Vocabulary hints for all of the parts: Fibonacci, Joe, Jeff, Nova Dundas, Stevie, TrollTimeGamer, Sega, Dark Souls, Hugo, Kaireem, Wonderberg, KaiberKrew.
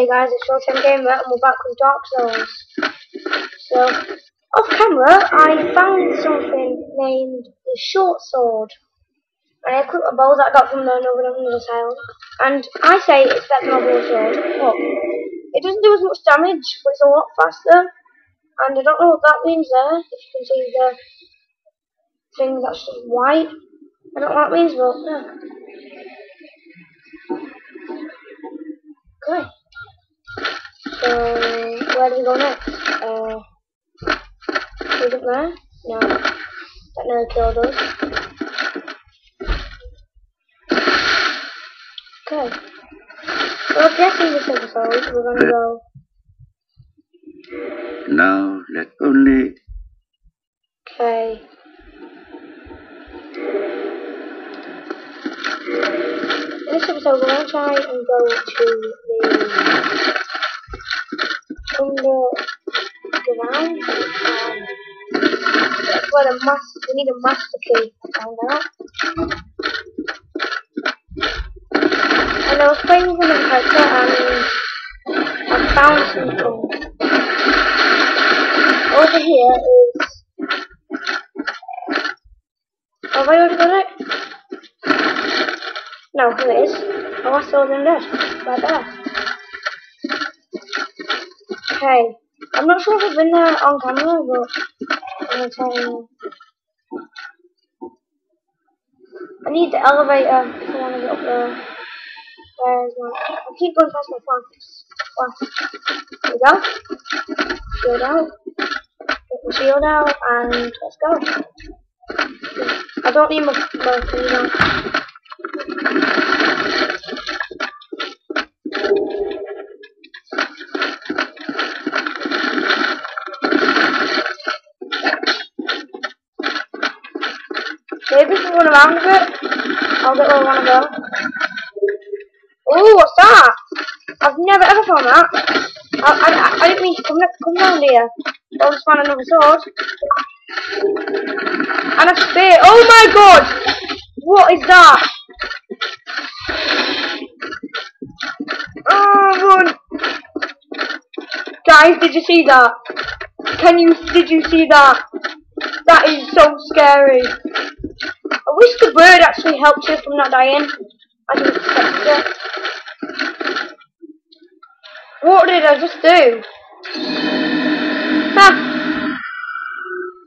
Hey guys, it's TrollTimeGamer and we're back with Dark Souls. So, off camera, I found something named the short sword. And I equipped a bow that I got from the Nova Dundas island. And I say it's better than a bow sword. Look, it doesn't do as much damage, but it's a lot faster. And I don't know what that means there, if you can see the thing that's just white. I don't know what that means, but yeah. Okay. So, where do we go next? Is it there? No. That nearly killed us. Okay. Well, I guess in this episode we're gonna go. Now let only. Okay. In this episode we're gonna try and go to the underground. That's where we need a master key to find out. And I was playing with another character and I found something. Over here is. Have I already got it? No, here it is. Oh, I saw them there. Right there. Okay, I'm not sure if I've been there on camera, but I'm gonna tell you. I need the elevator if I want to get up there. Where's my? I keep going past my phone. There we go. Shield out. Get the shield out, and let's go. I don't need my thing out. Maybe if we run around a bit, I'll get where I want to go. Ooh, what's that? I've never ever found that. I didn't mean to come down here. I'll just find another sword. And a spear. Oh my god! What is that? Oh, run! Guys, did you see that? Did you see that? That is so scary. I wish the bird actually helped you from not dying. I didn't expect it. What did I just do? Ha!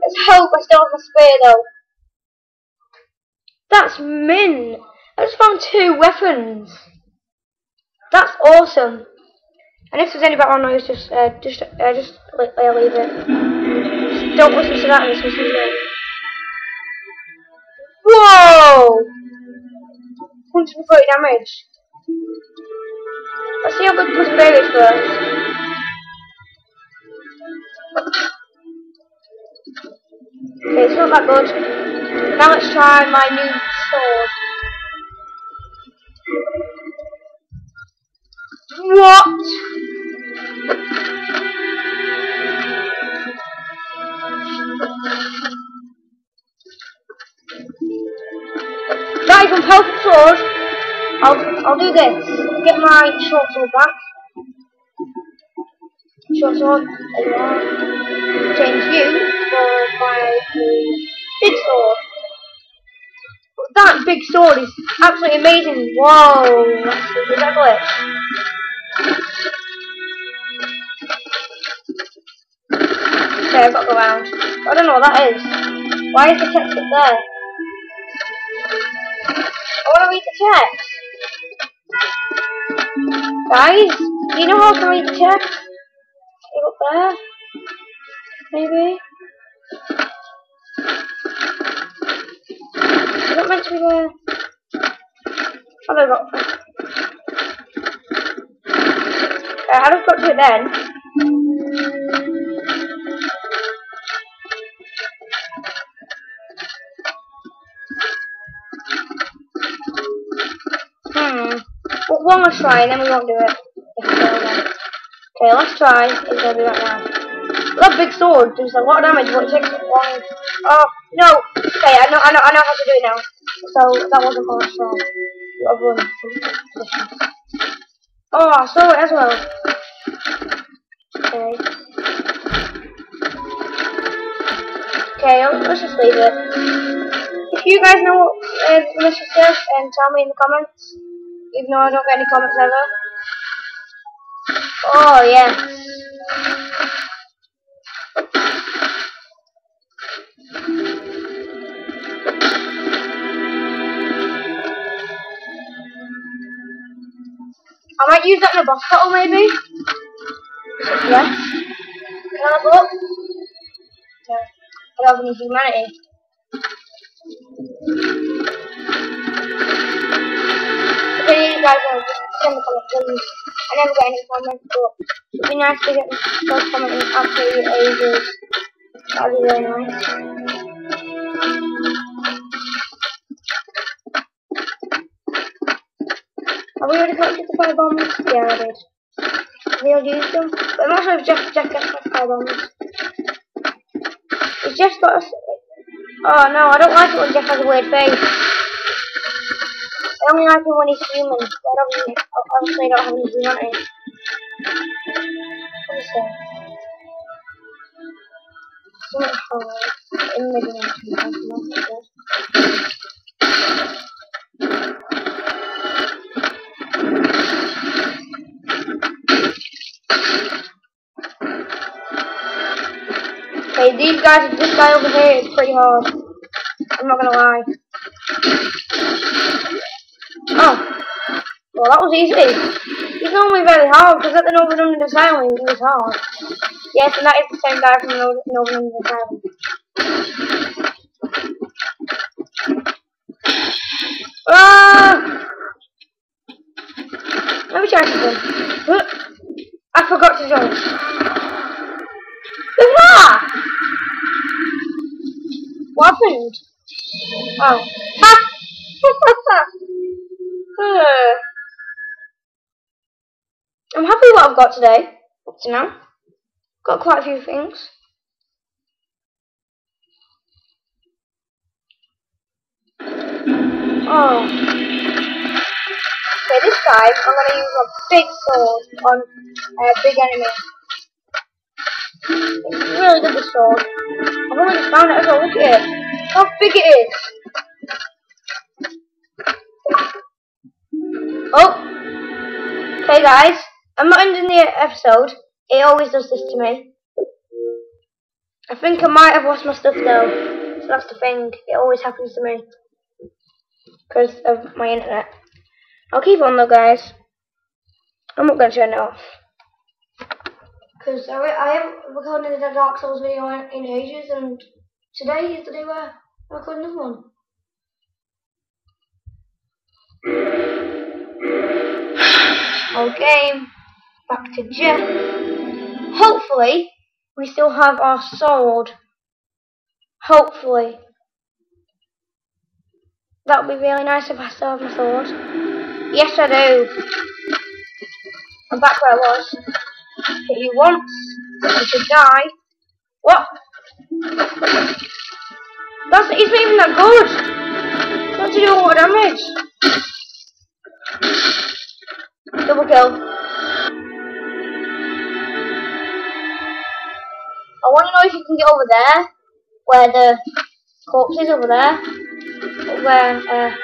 Let's hope I still have my spear though. That's min. I just found two weapons. That's awesome. And if there's any background noise, just leave it. Just don't listen to that. And listen to it. Whoa! 140 damage. Let's see how big this bear is first. Okay, it's not that good. Now let's try my new sword. What? That is unhelpful sword. I'll do this. Get my short sword back. Short sword. There you are. Change you for my big sword. That big sword is absolutely amazing. Whoa! Is that glitch? Okay, I've got to go around. I don't know what that is. Why is the text up there? I want to read the text. Guys, do you know how to read the text? Look up there. Maybe. Is that meant to be there? Oh, there we go. Okay, I just got to it then. One last try and then we won't do it. Okay, let's try. It's gonna do that now. That big sword does a lot of damage, but it takes a long. Oh no! Okay, I know how to do it now. So that wasn't my last try. Oh, I saw it as well. Okay. Okay, let's just leave it. If you guys know what this is, and tell me in the comments. Even though I don't get any comments ever. Oh, yeah. I might use that in a boss battle maybe. Yeah. Can I have a look? No. I don't have any humanity. Okay, you guys know, just send the comments, please. I never get any comments, but it'd be nice to get the first comment in absolutely ages. That'd be really nice. Have we already collected the firebombs? Yeah, I did. We already used them. But I'm not sure if Jeff gets the firebombs. Is Jeff got us? Oh no, I don't like it when Jeff has a weird face. I only like him when he's human. I obviously don't have any humanity. What is that? So much power. In the dimension, I don't know. Okay, these guys, this guy over here is pretty hard. I'm not gonna lie. Oh. Well, that was easy. He's normally very hard, because at the Nova Dundas Island, he was hard. Yes, and that is the same guy from the Nova Dundas Island. Ah! Let me try something. I forgot to jump. Look at that! What happened? Oh. I'm happy with what I've got today. Up to now. Got quite a few things. Oh. Okay, this time I'm going to use a big sword on a big enemy. It's really good, this sword. I've already found it as well, look at it. How big it is! Oh! Okay guys, I'm not ending the episode. It always does this to me. I think I might have lost my stuff though. So that's the thing, it always happens to me. Because of my internet. I'll keep on though guys. I'm not going to turn it off. Because I haven't recorded a Dark Souls video in ages, and today is the day where I record another one. Okay, back to Jeff. Hopefully, we still have our sword. Hopefully. That would be really nice if I still have my sword. Yes, I do. I'm back where I was. Hit you once, you should die. What? It's not even that good. Not to do a lot of damage. Double kill. I want to know if you can get over there, where the corpse is over there. Where,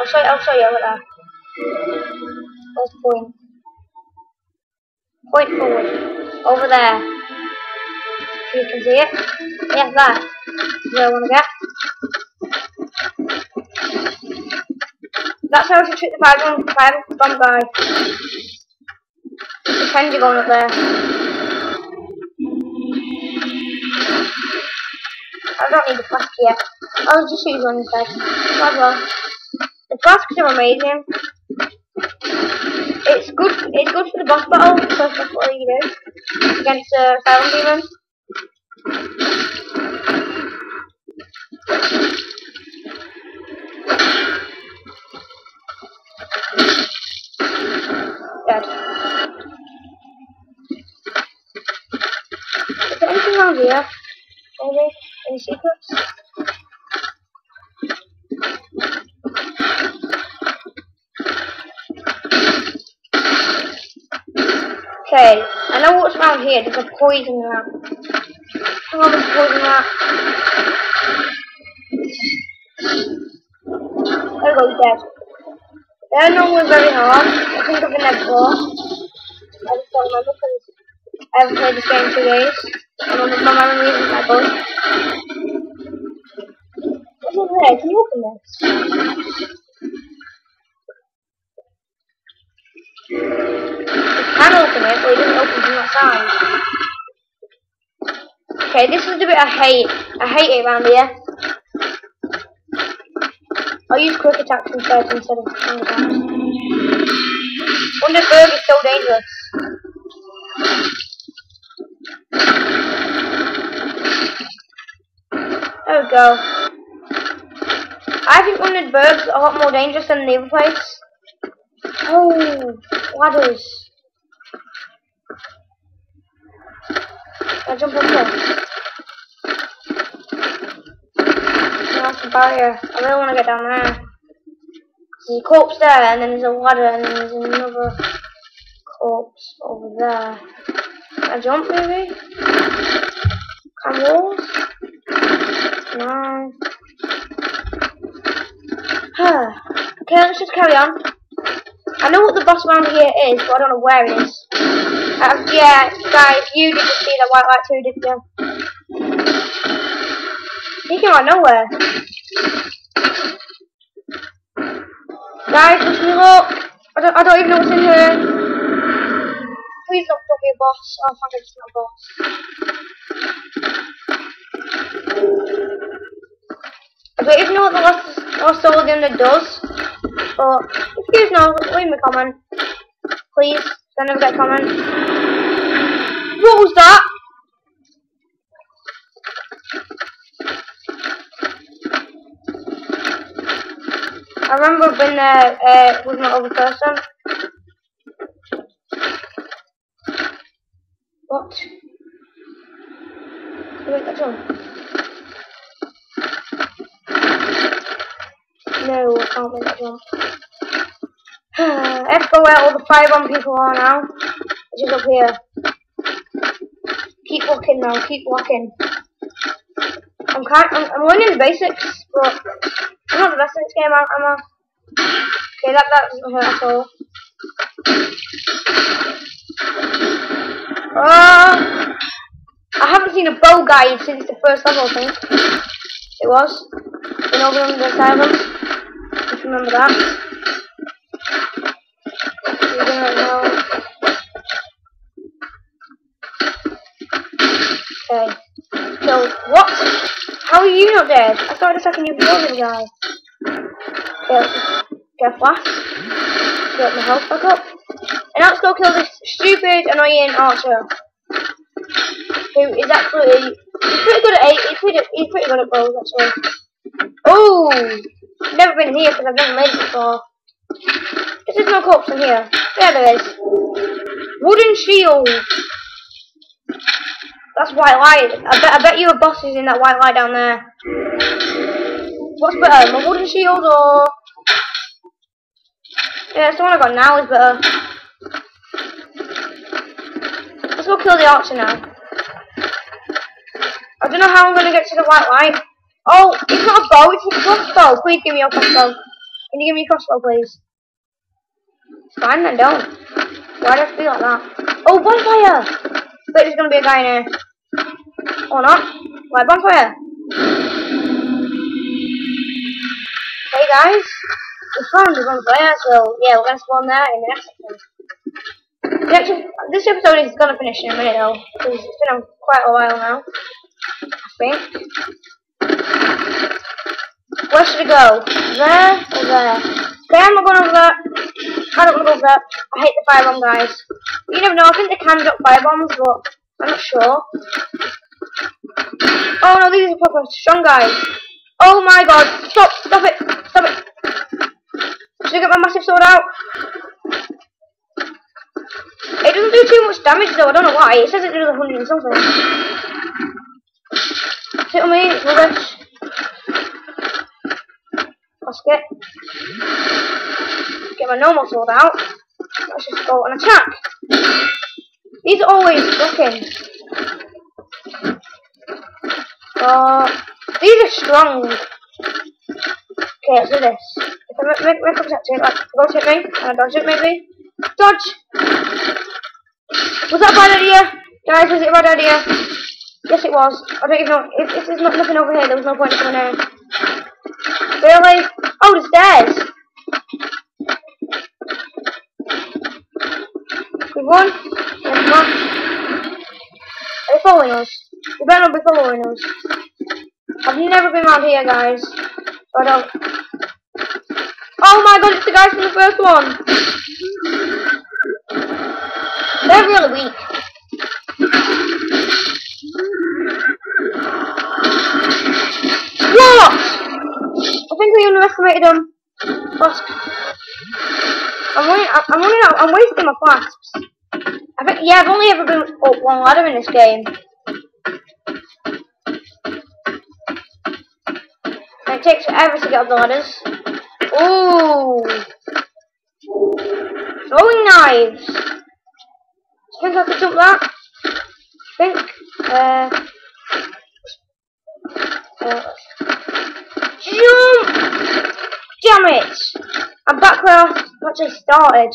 I'll show you over there. Where's the point? Point forward. Over there. If you can see it. Yeah, that. That's where I want to get. That's how to trick the firebomb guy. There's a pentagon up there. I don't need the flask yet. I'll just use one instead. Might as well. The flasks are amazing. It's good for the boss battle, because that's what you do against the Silent Demon. Dead. Is there anything around here? Maybe? Any secrets? Okay, I know what's around here. There's a poison rat. Come on, there's a poison rat. There we go, he's dead. They're not going very hard. I think of the next boss. I just don't remember because I haven't played this game in 2 days. I don't remember my memory in my book. What's over there? Can you open this? Okay, this is the bit I hate. I hate it around here. I'll use quick attacks instead of thunder attacks. Wonderberg is so dangerous. There we go. I think Wonderberg's a lot more dangerous than the other place. Oh, ladders. Can I jump up here? That's a barrier. I really want to get down there. There's a corpse there, and then there's a ladder, and then there's another corpse over there. Can I jump, maybe? Can walls? No. Okay, let's just carry on. I know what the boss round here is, but I don't know where it is. Yeah, guys, you didn't see that white light too, did you? He came out of nowhere. Guys, wish me luck. I don't even know what's in here. Please don't be a boss. Oh, thank God it's not a boss. I don't even know what the last soul in there does. But if you know, leave me a comment. Please, I never get a comment. What was that? I remember being there with my other person. What? Wait, that's on. No, I can't make that jump. I have to go where all the firebomb people are now, which is up here. Keep walking now. Keep walking. I'm learning the basics, but I'm not the best in this game. Okay, that doesn't hurt at all. I haven't seen a bow guide since the first level. I think it was in Nova Dundas. If you remember that. Okay. So what? How are you not dead? I thought a second you killed the guy. Get a flash. Get my health back up. And now let's go kill this stupid, annoying archer. Who is actually pretty good at eight. He's pretty good at bows actually. Oh, never been here because I've never made it before. This is no corpse in here. Yeah, there is. Wooden shield. That's white light. I bet you a boss is in that white light down there. What's better, my wooden shield or... Yeah, it's the one I got now is better. Let's go kill the archer now. I don't know how I'm going to get to the white light. Oh, it's not a bow, it's a crossbow. Please give me your crossbow. Can you give me your crossbow, please? It's fine then, don't. Why do I feel like that? Oh, bonfire! I bet there's going to be a guy in here. Or not. Right, bonfire. Hey guys, we found the bonfire, so yeah, we're going to spawn there in the next episode. This episode is going to finish in a minute though, because it's been on quite a while now, I think. Where should I go? There or there? Okay, I'm not going over there. I don't want to go over there. I hate the firebomb guys. You never know, I think they can drop firebombs, but I'm not sure. Oh no, these are proper strong guys. Oh my god, stop, stop it, stop it. Should I get my massive sword out? It doesn't do too much damage though, I don't know why. It says it does 100 and something. Sit on me, it's rubbish. Basket. Get my normal sword out. Let's just go and attack. It's always okay. These are strong. Okay, let's do this. If I make up that like, ghost hit me, and I dodge it maybe. Dodge! Was that a bad idea? Guys, was it a bad idea? Yes, it was. I don't even know. If there's nothing over here, there was no point in coming in. Really? Oh, the stairs! We've won. There's one. Are they following us? You better not be following us. I've never been around here, guys. I don't. Oh my god, it's the guys from the first one! They're really weak. What? I think we underestimated them. I'm wasting my clasps. I think, yeah, I've only ever been up one ladder in this game. It takes forever to get up the ladders. Ooh! Throwing knives! I think I could jump that. I think. Jump! Damn it! I'm back where I actually started.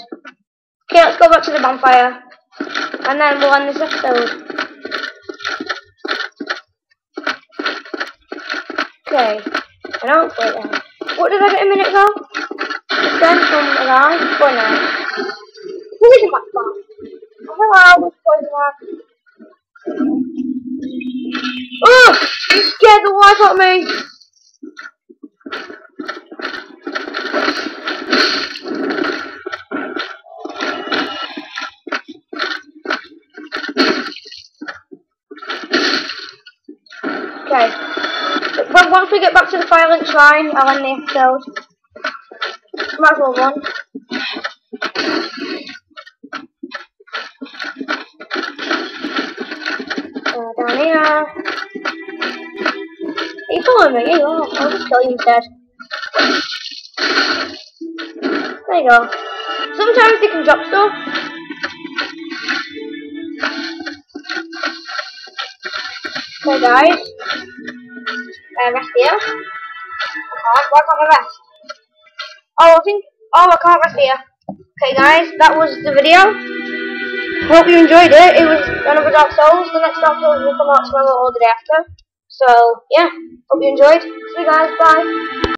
Okay, let's go back to the bonfire. And then we'll end this episode. Okay. I don't wait there. What did I get a minute ago? It's done from around 4 now. Who isn't that far? Hello, what's going on? Ugh! You scared the wife out of me! Once we get back to the violent shrine, I'll end the episode. Might as well run. Down here. Are you following me? Yeah, I'll just kill you instead. There you go. Sometimes they can drop stuff. Okay, guys. Rest here. I can't. Why can't I rest? Oh, I think. Oh, I can't rest here. Okay, guys, that was the video. Hope you enjoyed it. It was another Dark Souls. The next Dark Souls will come out tomorrow or the day after. So yeah, hope you enjoyed. See you guys. Bye.